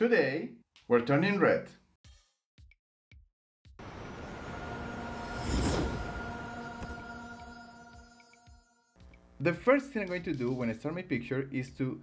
Today, we're turning red. The first thing I'm going to do when I start my picture is to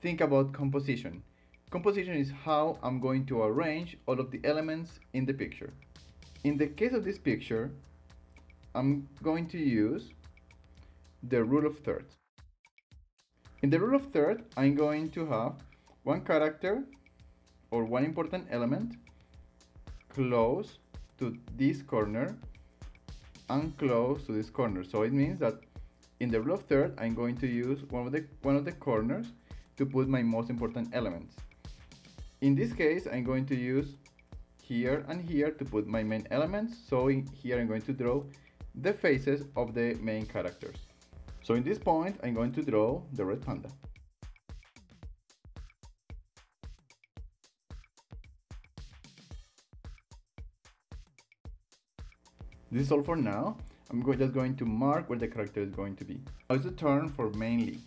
think about composition. Composition is how I'm going to arrange all of the elements in the picture. In the case of this picture, I'm going to use the rule of thirds. In the rule of thirds, I'm going to have one character or one important element close to this corner and close to this corner. So it means that in the rule of thirds, I'm going to use one of the corners to put my most important elements. In this case, I'm going to use here and here to put my main elements. So here I'm going to draw the faces of the main characters. So in this point, I'm going to draw the red panda. This is all for now. I'm just going to mark where the character is going to be. Now it's the turn for Mei Lee.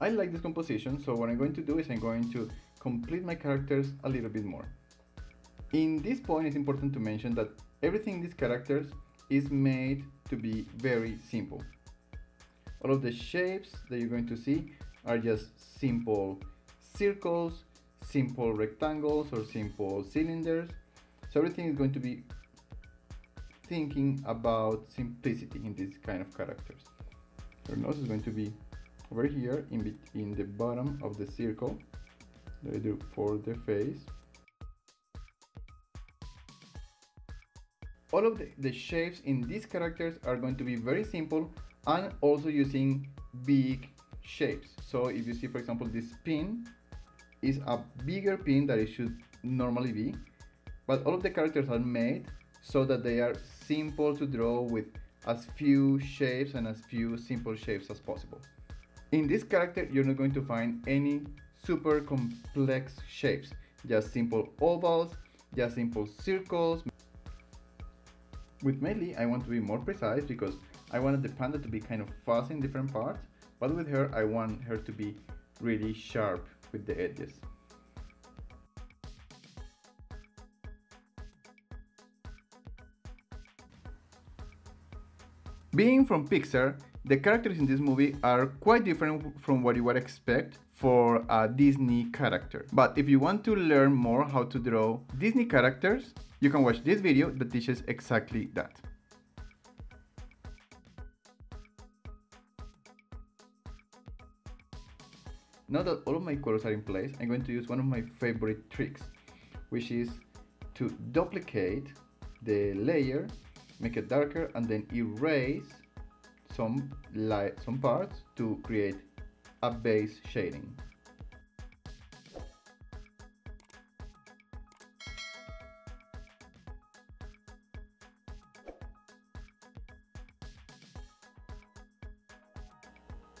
I like this composition, so what I'm going to do is I'm going to complete my characters a little bit more. In this point, it's important to mention that everything in these characters is made to be very simple. All of the shapes that you're going to see are just simple circles, simple rectangles, or simple cylinders. So everything is going to be thinking about simplicity in this kind of characters. Your nose is going to be over here in the bottom of the circle that I drew for the face. All of the shapes in these characters are going to be very simple and also using big shapes. So if you see, for example, this pin is a bigger pin than it should normally be, but all of the characters are made so that they are simple to draw with as few shapes and as few simple shapes as possible. In this character, you're not going to find any super complex shapes, just simple ovals, just simple circles. With Mei Lee, I want to be more precise because I wanted the panda to be kind of fuzzy in different parts, but with her, I want her to be really sharp with the edges. Being from Pixar, the characters in this movie are quite different from what you would expect for a Disney character. But if you want to learn more how to draw Disney characters, you can watch this video that teaches exactly that. Now that all of my colors are in place, I'm going to use one of my favorite tricks, which is to duplicate the layer, make it darker, and then erase some parts to create a base shading.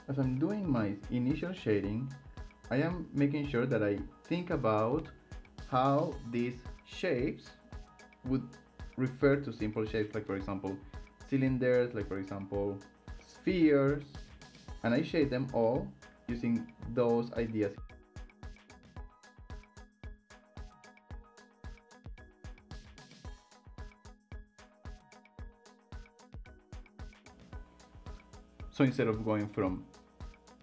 As I'm doing my initial shading, I am making sure that I think about how these shapes would refer to simple shapes, like for example cylinders, like for example spheres, and I shade them all using those ideas. So instead of going from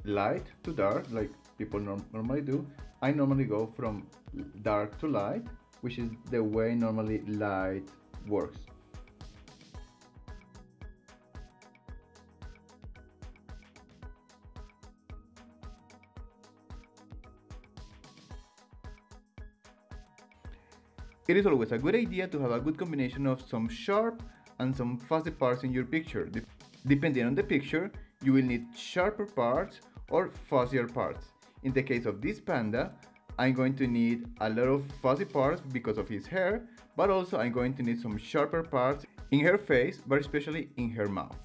light to dark, like people normally do, I normally go from dark to light, which is the way normally light works. It is always a good idea to have a good combination of some sharp and some fuzzy parts in your picture. Depending on the picture, you will need sharper parts or fuzzier parts. In the case of this panda, I'm going to need a lot of fuzzy parts because of his hair, but also I'm going to need some sharper parts in her face, but especially in her mouth.